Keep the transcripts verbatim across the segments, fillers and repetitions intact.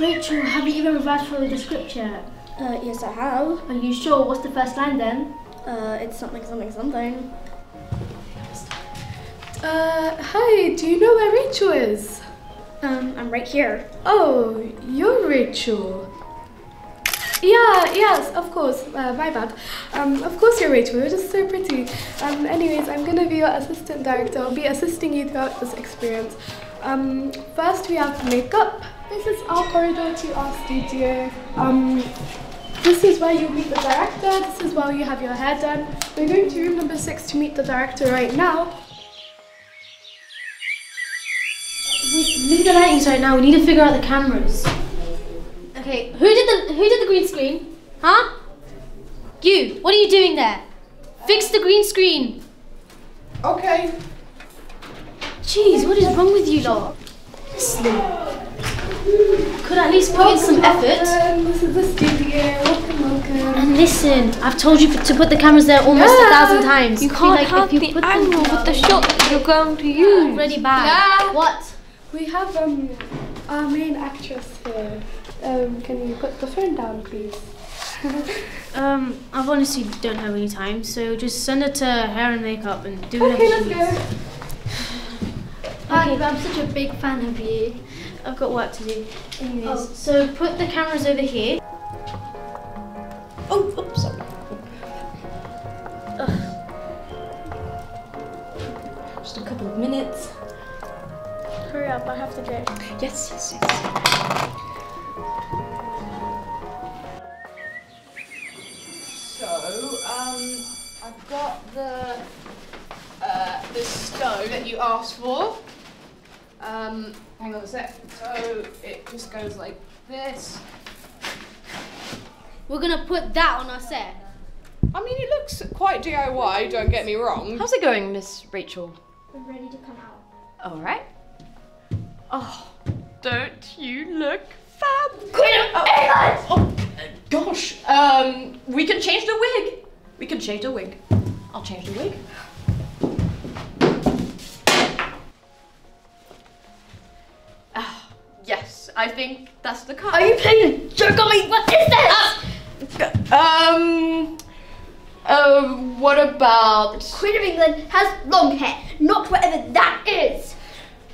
Rachel, have you even revised through the scripture? Uh, yes, I have. Are you sure? What's the first line then? Uh, it's something, something, something. Uh, hi, do you know where Rachel is? Um, I'm right here. Oh, you're Rachel. Yeah, yes, of course. Uh, my bad. Um, of course you're Rachel. You're just so pretty. Um, anyways, I'm gonna be your assistant director. I'll be assisting you throughout this experience. Um, first we have makeup. This is our corridor to our studio. Um, this is where you meet the director. This is where you have your hair done. We're going to room number six to meet the director right now. Leave the lightings right now. We need to figure out the cameras. Okay, who did the who did the green screen? Huh? You. What are you doing there? Fix the green screen. Okay. Jeez, what is wrong with you lot? Could I at least put in some effort? This is the studio. Welcome, welcome. And listen, I've told you to put the cameras there almost yeah. a thousand times. You can't like have if you the angle with the shot that you're going to use. Already bad. Yeah. What? We have um, our main actress here. Um, can you put the phone down, please? um, I've honestly don't have any time, so just send her to hair and makeup and do whatever she needs. Okay, let's go. Okay, but I'm such a big fan of you. I've got work to do. Anyways, oh. so put the cameras over here. Oh, oops, sorry. Ugh. Just a couple of minutes. Hurry up, I have to go. Yes, yes, yes. So, um, I've got the, uh, the stove that you asked for. Um, hang on a sec. So, it just goes like this. We're gonna put that on our set. I mean, it looks quite D I Y, don't get me wrong. How's it going, Miss Rachel? We're ready to come out. Alright. Oh, don't you look fab? Queen of England! Oh, gosh. Um, we can change the wig. We can change the wig. I'll change the wig. Ah, yes, I think that's the cut. Are you playing a joke on me? What is this? Um, um, what about... The Queen of England has long hair, not whatever that is.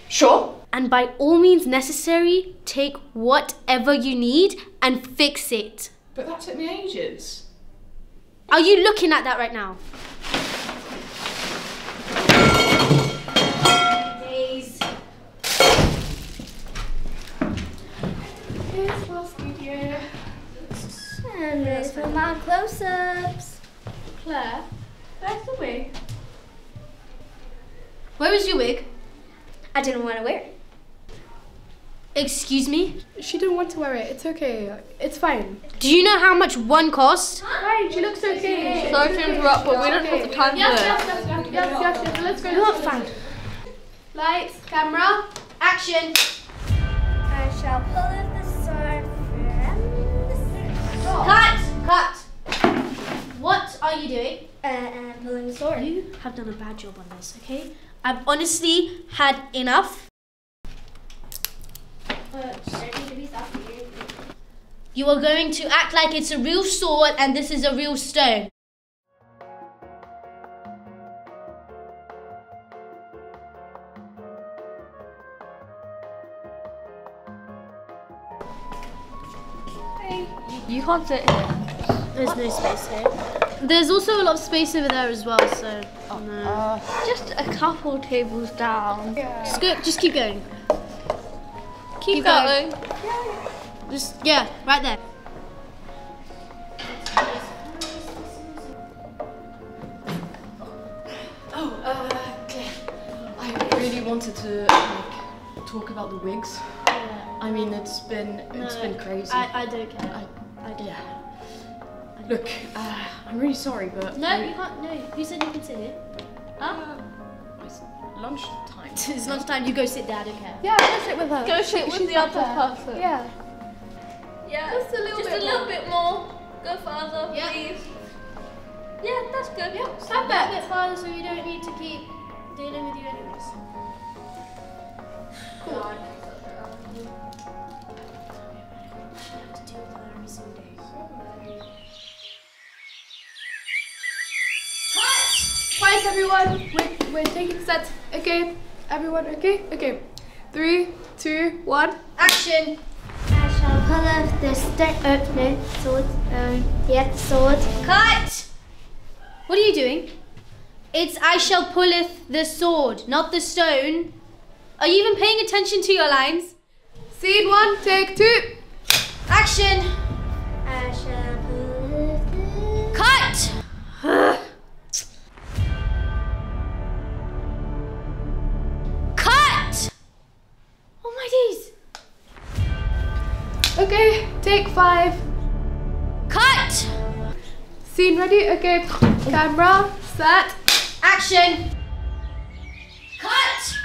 Sure. And by all means necessary, take whatever you need and fix it. But that took me ages. Are you looking at that right now? Days. Here's my studio. And there's for my close-ups. Claire, where's the wig? Where is your wig? I didn't want to wear it. Excuse me? She didn't want to wear it. It's okay. It's fine. Do you know how much one costs? Right, she looks okay. Sorry to interrupt, but we don't have the time for it. Yes, yes, yes, yes, yes, let's go. You're fine. Lights, camera, action. I shall pull up the sword from the Cut! Cut! What are you doing? Uh, I'm pulling the sword. You have done a bad job on this, okay? I've honestly had enough. You are going to act like it's a real sword and this is a real stone. Hey. You can't sit here. There's no space here. There's also a lot of space over there as well, so oh, no. Uh, just a couple tables down. Yeah. Just go, just keep going. Keep, keep going. going. Yeah. Just, yeah, right there. Oh, uh, Claire, I really wanted to like, talk about the wigs. Yeah. I mean, it's been it's no, been crazy. I, I don't care. I, I don't yeah. care. I Look, uh, I'm really sorry, but no, I, you can't. No, who said you could sit here? Huh? Uh, lunchtime. It's lunchtime. You go sit there. I don't care. Yeah, go sit with her. Go sit with the other person. Yeah. Yeah, just a little, just bit, a little more. bit more. Go farther, yep. please. Yeah, that's good. Yep. Stop that. A bit farther so you don't need to keep dealing with you anyways. Cool. Twice, everyone. Wait, we're taking sets. Okay, everyone. Okay, okay. Three, two, one, action. I shall pull off the stick. Oh no, sword. Um, yeah, sword. Cut. What are you doing? It's I shall pulleth the sword, not the stone. Are you even paying attention to your lines? Scene one, take two. Action. I shall pull the... Cut. Cut. Oh my days. Okay, take five. Cut. Scene ready? Okay. Camera, set. Action! Cut!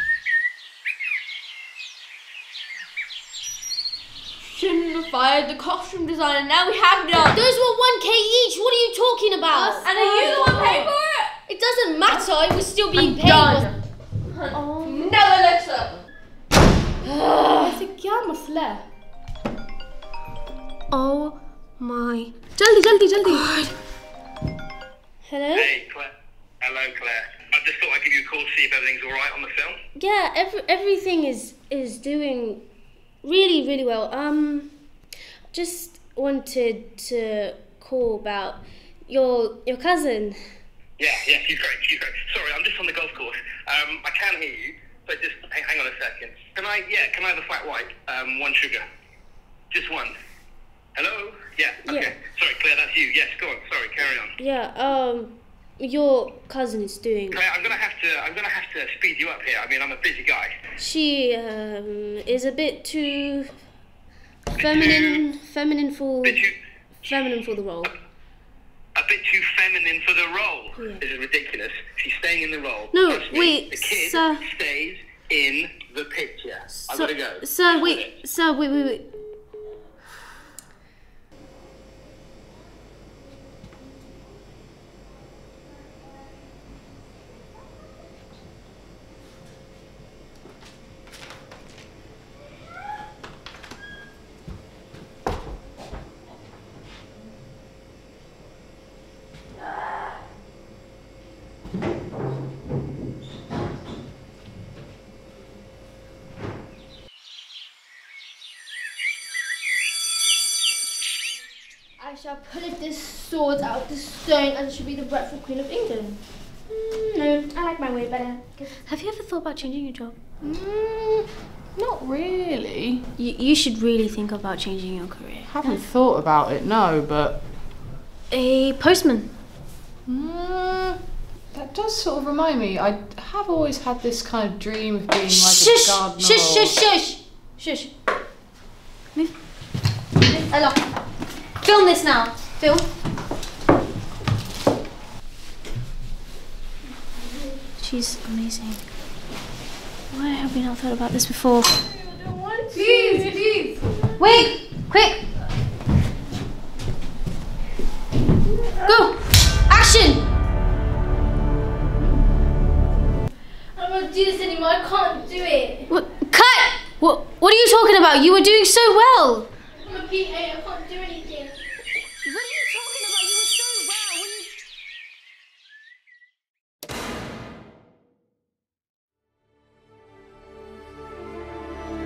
Shouldn't have fired the costume designer, now we have none. Those were one K each, what are you talking about? That's and are you the one paying for it? It doesn't matter, it was still being I'm paid. Done. Oh. Never looks up. There's a gamma flare. Oh my. Jaldi, jaldi, jaldi. God. Hello? Hey, Claire. Hello, Claire. I just thought I'd give you a call to see if everything's all right on the film. Yeah, every, everything is is doing really, really well. Um, just wanted to call about your your cousin. Yeah, yeah, she's great, she's great. Sorry, I'm just on the golf course. Um, I can hear you, but just hang, hang on a second. Can I? Yeah, can I have a flat white? Um, one sugar, just one. Hello? Yeah. Okay. Yeah. Sorry, Claire, that's you. Yes, go on. Sorry, carry on. Yeah. Um. Your cousin is doing. Claire, I'm gonna have to. I'm gonna have to speed you up here. I mean, I'm a busy guy. She um, is a bit too feminine, feminine for, bit too, feminine for the role. A, a bit too feminine for the role. Yeah. This is ridiculous. She's staying in the role. No, Trust wait, me, the kid sir. Stays in the picture. So, I gotta go. Sir, wait, sir, wait, wait, wait. I shall pull this sword out of the stone and it should be the rightful Queen of England. Mm, no, I like my way better. Have you ever thought about changing your job? Mm, not really. You, you should really think about changing your career. Haven't no. thought about it, no, but... A postman. Mm, that does sort of remind me. I have always had this kind of dream of being like shush, a gardener. Shush, shush, shush, shush. Move. Hello. Film this now. Film. She's amazing. Why have we not thought about this before? I don't want to. Please, please. Wait, quick. Go. Action. I don't want to do this anymore. I can't do it. What? Cut. What? What are you talking about? You were doing so well. I'm a P A. I can't do anything. What are you talking about? You were so well. What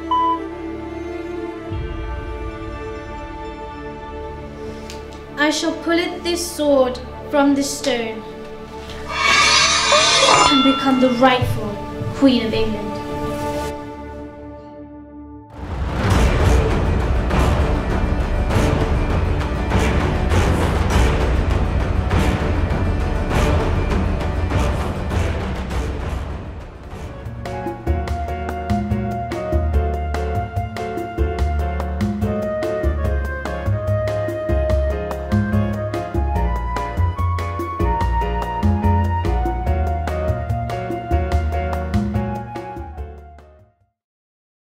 are you... I shall pull it this sword from the stone and become the rightful Queen of England.